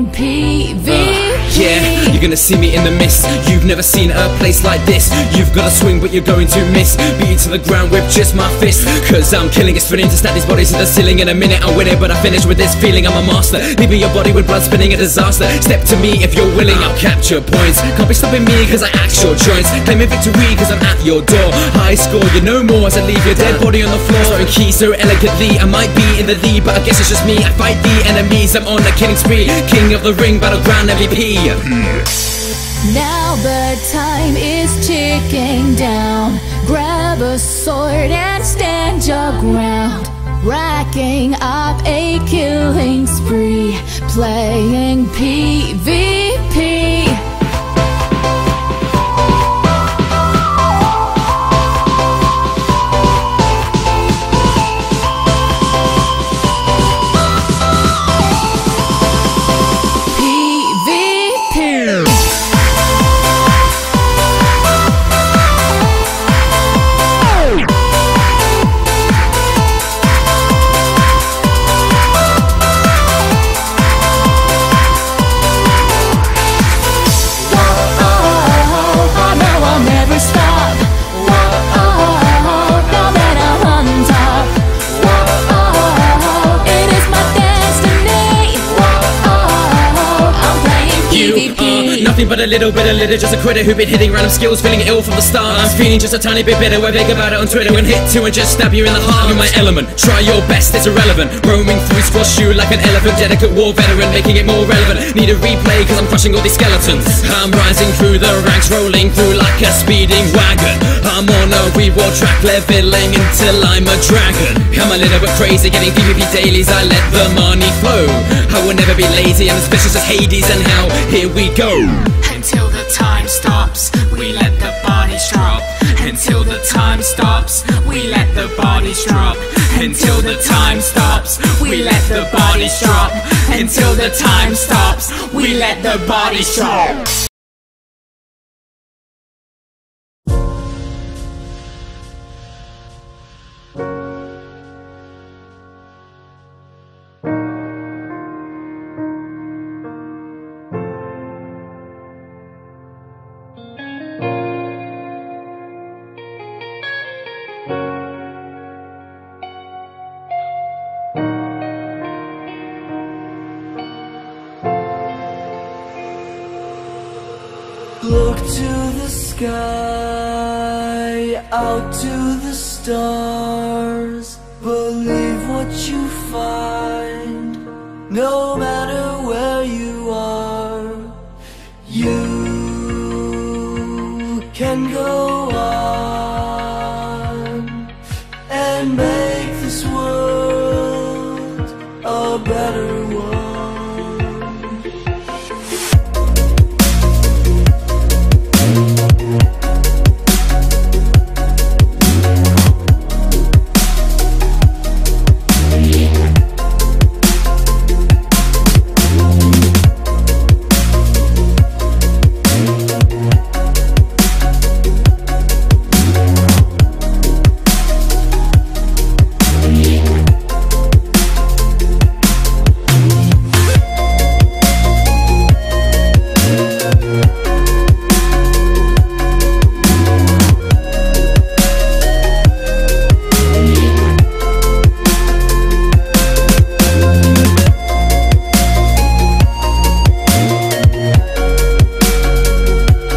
in PvP. Yeah, you're gonna see me in the mist. You've never seen a place like this. You've gotta swing but you're going to miss. Beat you to the ground with just my fist. Cause I'm killing it, spinning to snap these bodies to the ceiling. In a minute I win it, but I finish with this feeling. I'm a master, leaving your body with blood spinning, a disaster. Step to me if you're willing, I'll capture points. Can't be stopping me cause I act your choice. Claiming victory cause I'm at your door. High score, you know more as I leave your dead body on the floor. Starting key so elegantly, I might be in the lead, but I guess it's just me. I fight the enemies, I'm on a killing spree. King of the ring, battleground MVP. Now the time is ticking down. Grab a sword and stand your ground. Racking up a killing spree, playing PvP. But a little bit of litter, just a quitter who been hitting random skills, feeling ill from the start. I'm feeling just a tiny bit bitter, we're big about it on Twitter. When hit two and just stab you in the heart. I'm in my element, try your best, it's irrelevant. Roaming through squash you like an elephant. Delicate war veteran, making it more relevant. Need a replay cause I'm crushing all these skeletons. I'm rising through the ranks, rolling through like a speeding wagon. I'm on a reward track, leveling until I'm a dragon. I'm a little bit crazy, getting PvP dailies, I let the money flow. I will never be lazy, I'm as vicious as Hades. And how, here we go. Until the time stops, we let the bodies drop. Until the time stops, we let the bodies drop. Until the time stops, we let the bodies drop. Until the time stops, we let the bodies drop. Look to the sky, out to the stars.